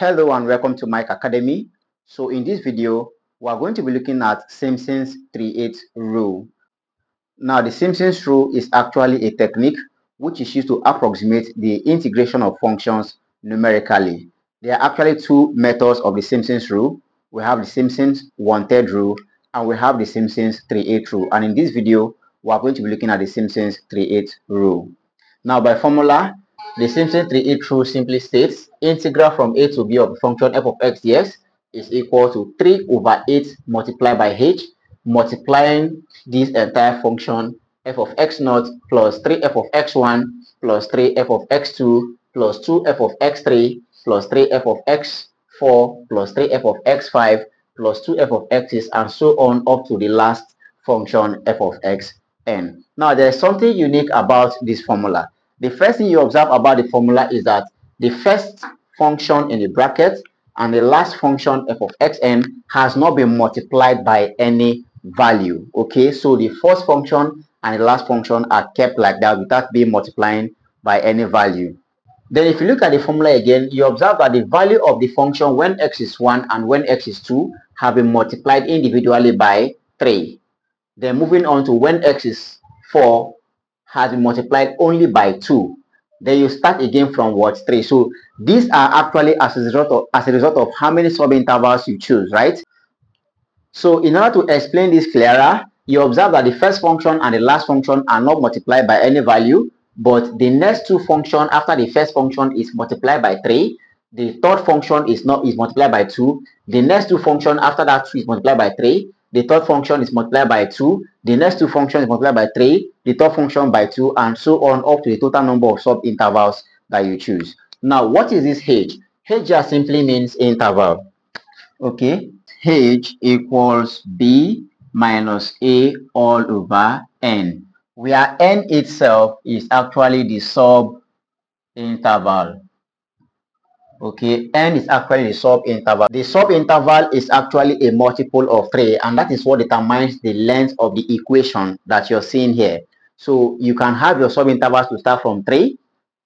Hello and welcome to Mike Academy. So in this video, we are going to be looking at Simpson's 3/8 rule. Now the Simpson's rule is actually a technique which is used to approximate the integration of functions numerically. There are actually two methods of the Simpson's rule. We have the Simpson's 1/3 rule and we have the Simpson's 3/8 rule. And in this video, we are going to be looking at the Simpson's 3/8 rule. Now by formula, the Simpson 3/8 rule simply states integral from a to b of the function f of x dx is equal to 3 over 8 multiplied by h, multiplying this entire function f of x0 plus 3 f of x1 plus 3 f of x2 plus 2 f of x3 plus 3 f of x4 plus 3 f of x5 plus 2 f of x's, and so on up to the last function f of xn. Now there is something unique about this formula. The first thing you observe about the formula is that the first function in the bracket and the last function f of xn has not been multiplied by any value. Okay, so the first function and the last function are kept like that without being multiplied by any value. Then if you look at the formula again, you observe that the value of the function when x is 1 and when x is 2 have been multiplied individually by 3. Then moving on to when x is 4, has been multiplied only by 2. Then you start again from what? 3. So these are actually as a result of how many subintervals you choose, right? So in order to explain this clearer, you observe that the first function and the last function are not multiplied by any value, but the next two functions after the first function is multiplied by 3, the third function is multiplied by 2, the next two functions after that 2 is multiplied by 3, the third function is multiplied by 2, the next two functions is multiplied by 3, the third function by 2, and so on up to the total number of sub-intervals that you choose. Now, what is this h? H just simply means interval. Okay, h equals b minus a all over n, where n itself is actually the sub-interval. Okay, n is actually the sub-interval. The sub-interval is actually a multiple of 3, and that is what determines the length of the equation that you're seeing here. So you can have your sub-intervals to start from 3,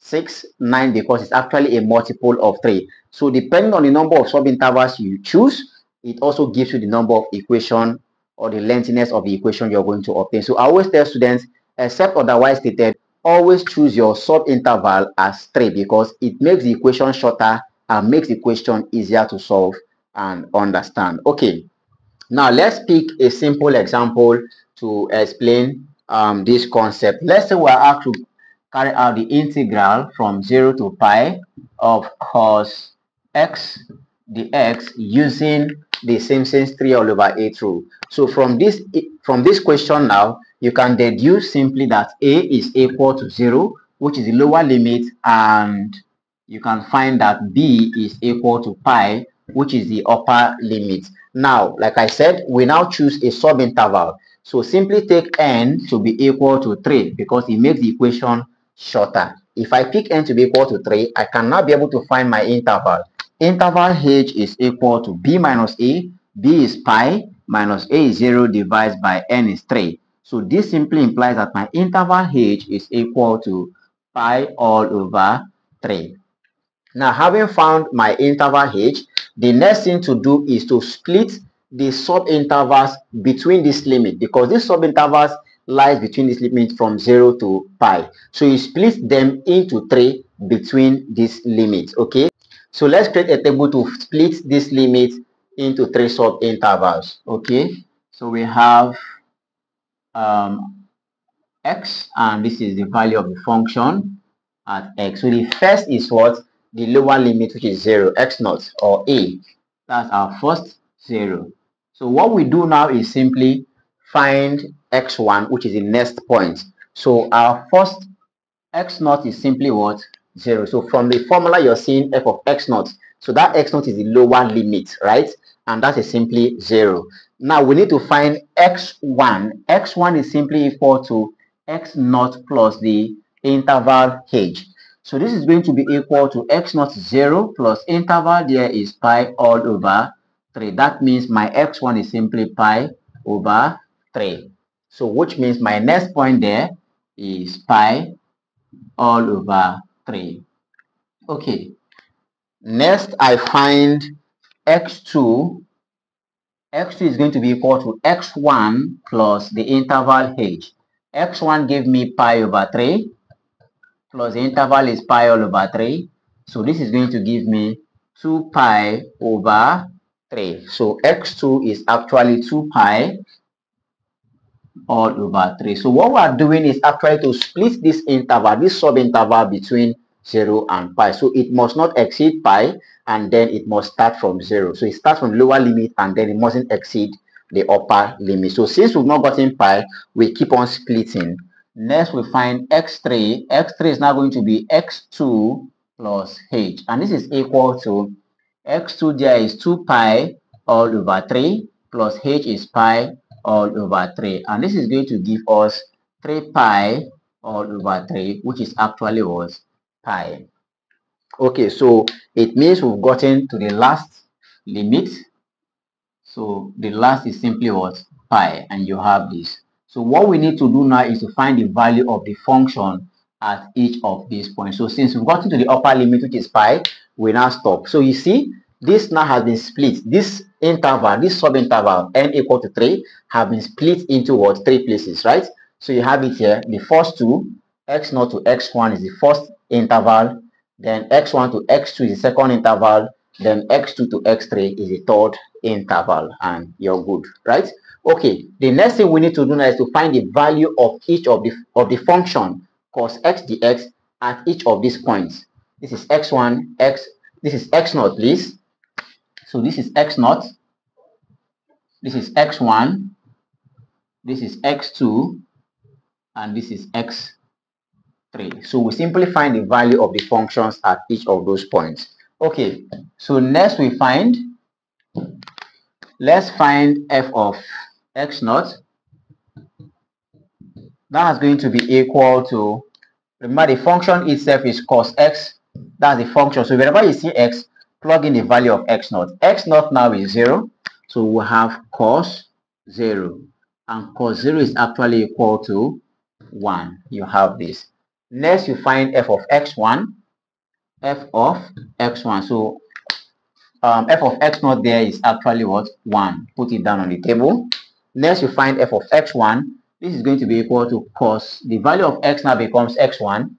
6, 9, because it's actually a multiple of 3. So depending on the number of sub-intervals you choose, it also gives you the number of equation or the lengthiness of the equation you're going to obtain. So I always tell students, except otherwise stated, always choose your sub-interval as 3 because it makes the equation shorter and makes the question easier to solve and understand. Okay, now let's pick a simple example to explain this concept. Let's say we are asked to carry out the integral from 0 to pi of cos x dx using the Simpson's 3/8 rule. So from this question now, you can deduce simply that a is equal to 0, which is the lower limit, and you can find that b is equal to pi, which is the upper limit. Now, like I said, we now choose a sub-interval. So simply take n to be equal to 3 because it makes the equation shorter. If I pick n to be equal to 3, I can now be able to find my interval. Interval h is equal to b minus a. b is pi minus a is 0 divided by n is 3. So this simply implies that my interval h is equal to pi all over 3. Now, having found my interval h, the next thing to do is to split the sub-intervals between this limit, because this sub-intervals lies between this limit from 0 to pi. So you split them into 3 between these limits, okay? So let's create a table to split this limit into 3 sub-intervals. Okay, so we have x, and this is the value of the function at x. So the first is what? The lower limit, which is 0, x0 or a. That's our first 0. So what we do now is simply find x1, which is the next point. So our first x0 is simply what? 0. So from the formula you're seeing f of x0, so that x0 is the lower limit, right? And that is simply 0. Now we need to find x1. x1 is simply equal to x0 plus the interval h. So this is going to be equal to x0 0 plus interval there is pi all over 3. That means my x1 is simply pi over 3. So which means my next point there is pi all over 3. Okay, Next, I find x2. x2 is going to be equal to x1 plus the interval h. x1 gave me pi over 3 plus the interval is pi all over 3. So this is going to give me 2 pi over 3. So x2 is actually 2 pi all over 3. So what we are doing is actually to split this interval, this sub-interval between 0 and pi. So it must not exceed pi and then it must start from 0. So it starts from lower limit and then it mustn't exceed the upper limit. So since we've not gotten pi, we keep on splitting. Next we find x3. x3 is now going to be x2 plus h, and this is equal to x2 there is 2 pi all over 3 plus h is pi all over 3, and this is going to give us 3 pi all over 3, which is actually was pi. Okay, so it means we've gotten to the last limit. So the last is simply what? Pi, and you have this. So what we need to do now is to find the value of the function at each of these points. So since we've gotten to the upper limit, which is pi, we now stop. So you see, this now has been split. This interval, this sub-interval, n equal to 3, have been split into what? 3 places, right? So you have it here. The first two, x0 to x1 is the first interval, then x1 to x2 is the second interval, then x2 to x3 is the third interval, and you're good, right? Okay, the next thing we need to do now is to find the value of each of the function cos x dx at each of these points. This is x1, this is x0, please. So this is x0, this is x1, this is x2, and this is x3. So we simply find the value of the functions at each of those points. Okay, so next we find, let's find f of x0. That is going to be equal to, remember the function itself is cos x, that's the function. So whenever you see x, plug in the value of x0. x0 now is 0, so we have cos 0, and cos 0 is actually equal to 1. You have this. Next you find f of x1. F of x1, so f of x0 there is actually what? 1. Put it down on the table. Next you find f of x1. This is going to be equal to cos, the value of x now becomes x1,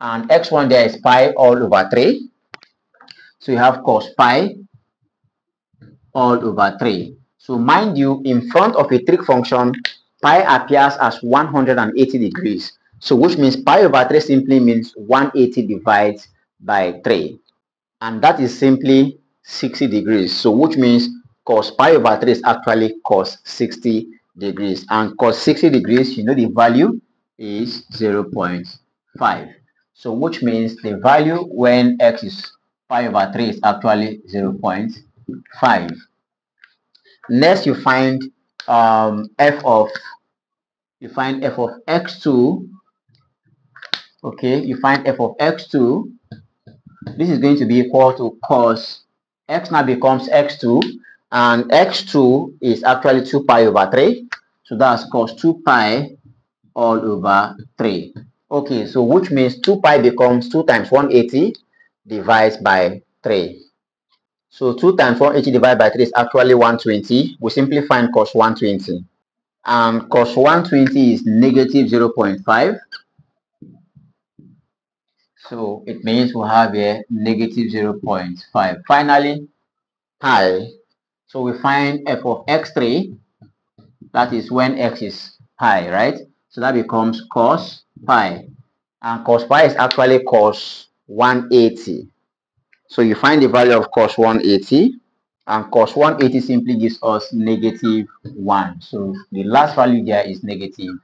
and x1 there is pi all over 3. So you have cos pi all over 3. So mind you, in front of a trig function, pi appears as 180 degrees. So which means pi over 3 simply means 180 divides by 3, and that is simply 60 degrees. So which means cos pi over 3 is actually cos 60 degrees, and cos 60 degrees, you know the value is 0.5. So which means the value when x is pi over 3 is actually 0.5. Next you find f of x2. Okay, you find f of x2. This is going to be equal to cos x now becomes x2, and x2 is actually 2 pi over 3. So that's cos 2 pi all over 3. Okay, so which means 2 pi becomes 2 times 180 divided by 3. So 2 times 180 divided by 3 is actually 120. We simply find cos 120. And cos 120 is negative 0.5. So it means we'll have a negative 0.5. Finally, pi. So we find f of x3. That is when x is pi, right? So that becomes cos pi. And cos pi is actually cos 180. So you find the value of cos 180. And cos 180 simply gives us negative 1. So the last value there is negative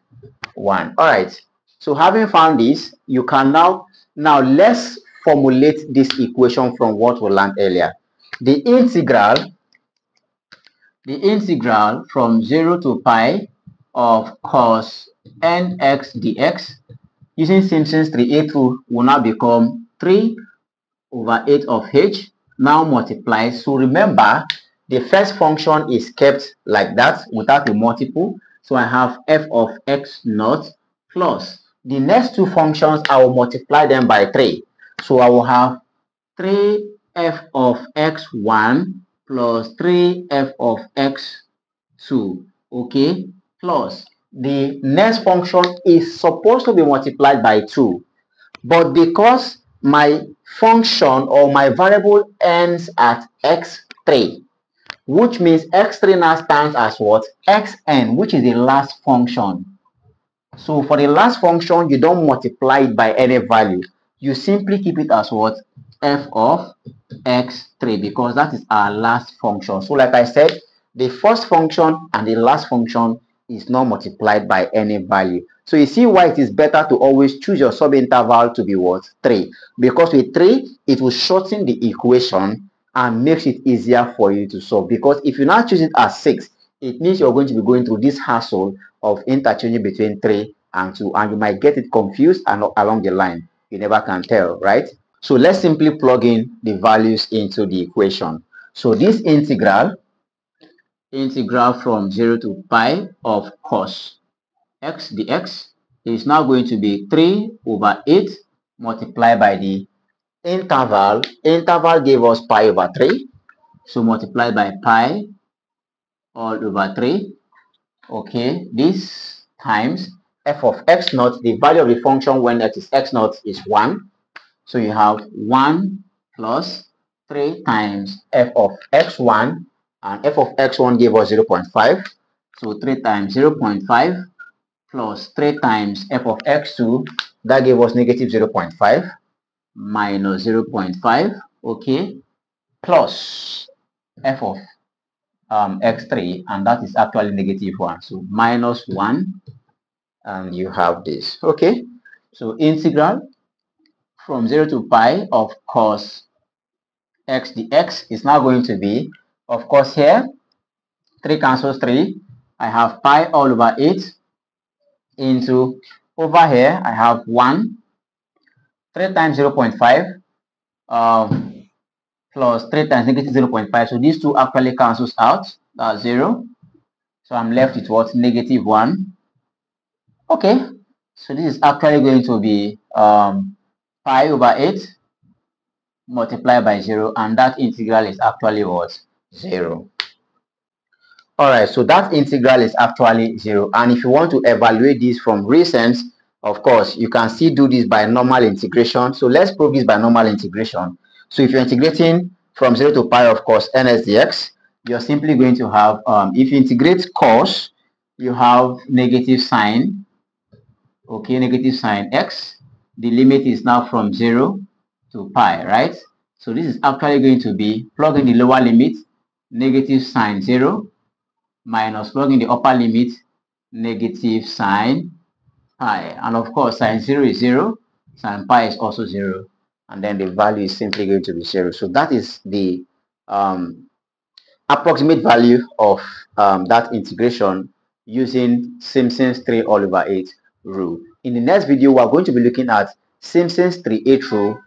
1. All right. So having found this, you can now let's formulate this equation from what we learned earlier. The integral from 0 to pi of cos nx dx using Simpson's 3/8 rule will now become 3 over 8 of h now multiplied. So remember, the first function is kept like that without a multiple. So I have f of x0 plus the next two functions, I will multiply them by 3. So I will have 3 f of x1 plus 3f of x2, okay, plus the next function is supposed to be multiplied by 2, but because my function or my variable ends at x3, which means x3 now stands as what? Xn, which is the last function. So for the last function, you don't multiply it by any value. You simply keep it as what? F of x3, because that is our last function. So like I said, the first function and the last function is not multiplied by any value. So you see why it is better to always choose your subinterval to be what? 3. Because with 3, it will shorten the equation and makes it easier for you to solve. Because if you now choose it as 6, it means you're going to be going through this hassle of interchanging between 3 and 2, and you might get it confused and along the line. You never can tell, right? So let's simply plug in the values into the equation. So this integral from 0 to pi of cos x dx is now going to be 3 over 8 multiplied by the interval. Interval gave us pi over 3, so multiply by pi all over 3, okay, this times f of x naught, the value of the function when that is x naught is 1, so you have 1 plus 3 times f of x1, and f of x1 gave us 0.5, so 3 times 0.5 plus 3 times f of x2, that gave us negative 0.5 minus 0.5, okay, plus f of x3, and that is actually negative 1, so minus 1, and you have this, okay. So integral from 0 to pi of cos x dx is now going to be, of course here 3 cancels 3, I have pi all over 8 into, over here I have 1, 3 times 0.5 plus 3 times negative 0.5, so these two actually cancels out, that's 0, so I'm left with what? Negative 1, okay, so this is actually going to be pi over 8 multiplied by 0, and that integral is actually what? 0. Alright, so that integral is actually 0, and if you want to evaluate this from recent, of course, you can still do this by normal integration. So let's prove this by normal integration. So if you're integrating from 0 to pi of cos ns dx, you're simply going to have, if you integrate cos, you have negative sine, okay, negative sine x. The limit is now from 0 to pi, right? So this is actually going to be, plug in the lower limit, negative sine 0, minus plug in the upper limit, negative sine pi, and of course sine 0 is 0, sine pi is also 0, and then the value is simply going to be 0. So that is the approximate value of that integration using Simpson's 3 all over 8 rule. In the next video, we are going to be looking at Simpson's 3/8 rule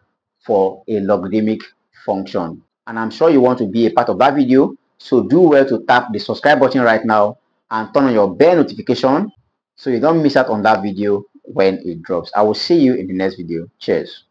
for a logarithmic function, and I'm sure you want to be a part of that video, so do well to tap the subscribe button right now and turn on your bell notification so you don't miss out on that video when it drops. I will see you in the next video. Cheers.